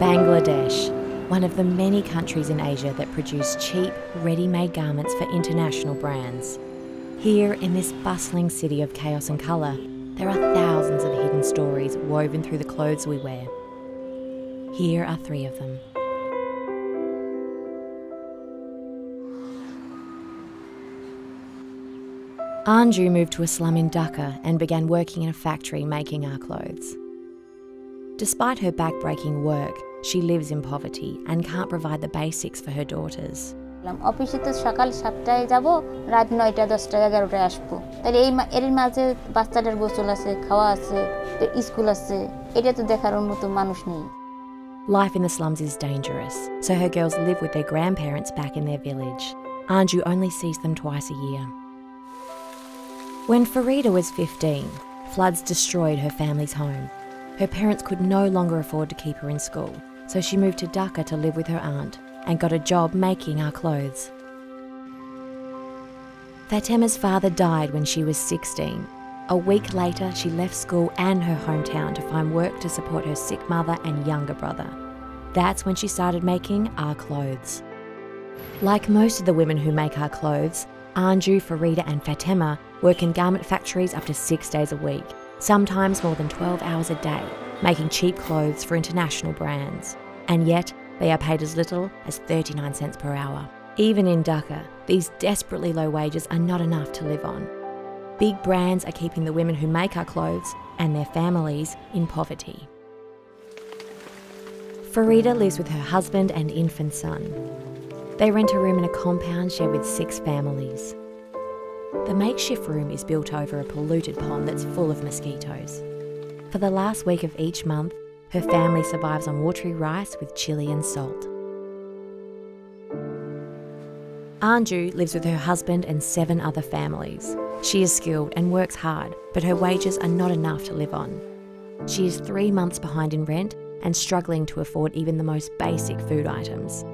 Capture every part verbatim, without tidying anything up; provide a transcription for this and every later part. Bangladesh, one of the many countries in Asia that produce cheap, ready-made garments for international brands. Here, in this bustling city of chaos and colour, there are thousands of hidden stories woven through the clothes we wear. Here are three of them. Anju moved to a slum in Dhaka and began working in a factory making our clothes. Despite her back-breaking work, she lives in poverty and can't provide the basics for her daughters. Life in the slums is dangerous, so her girls live with their grandparents back in their village. Anju only sees them twice a year. When Farida was fifteen, floods destroyed her family's home. Her parents could no longer afford to keep her in school, so she moved to Dhaka to live with her aunt and got a job making our clothes. Fatema's father died when she was sixteen. A week later, she left school and her hometown to find work to support her sick mother and younger brother. That's when she started making our clothes. Like most of the women who make our clothes, Anju, Farida and Fatema work in garment factories up to six days a week, sometimes more than twelve hours a day, making cheap clothes for international brands. And yet, they are paid as little as thirty-nine cents per hour. Even in Dhaka, these desperately low wages are not enough to live on. Big brands are keeping the women who make our clothes and their families in poverty. Farida lives with her husband and infant son. They rent a room in a compound shared with six families. The makeshift room is built over a polluted pond that's full of mosquitoes. For the last week of each month, her family survives on watery rice with chilli and salt. Anju lives with her husband and seven other families. She is skilled and works hard, but her wages are not enough to live on. She is three months behind in rent and struggling to afford even the most basic food items.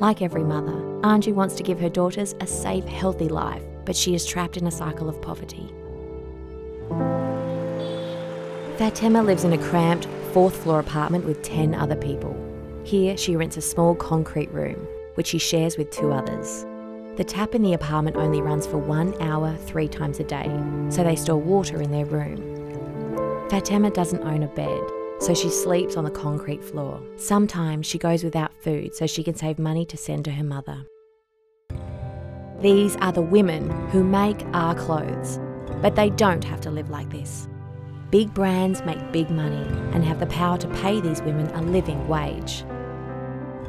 Like every mother, Anju wants to give her daughters a safe, healthy life, but she is trapped in a cycle of poverty. Fatema lives in a cramped, fourth-floor apartment with ten other people. Here, she rents a small concrete room, which she shares with two others. The tap in the apartment only runs for one hour, three times a day, so they store water in their room. Fatema doesn't own a bed, so she sleeps on the concrete floor. Sometimes she goes without food so she can save money to send to her mother. These are the women who make our clothes, but they don't have to live like this. Big brands make big money and have the power to pay these women a living wage.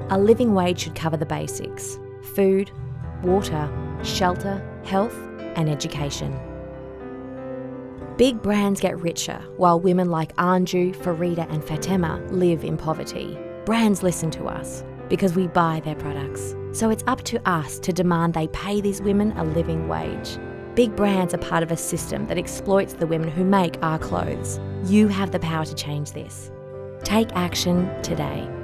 A living wage should cover the basics: food, water, shelter, health, and education. Big brands get richer, while women like Anju, Farida and Fatema live in poverty. Brands listen to us because we buy their products. So it's up to us to demand they pay these women a living wage. Big brands are part of a system that exploits the women who make our clothes. You have the power to change this. Take action today.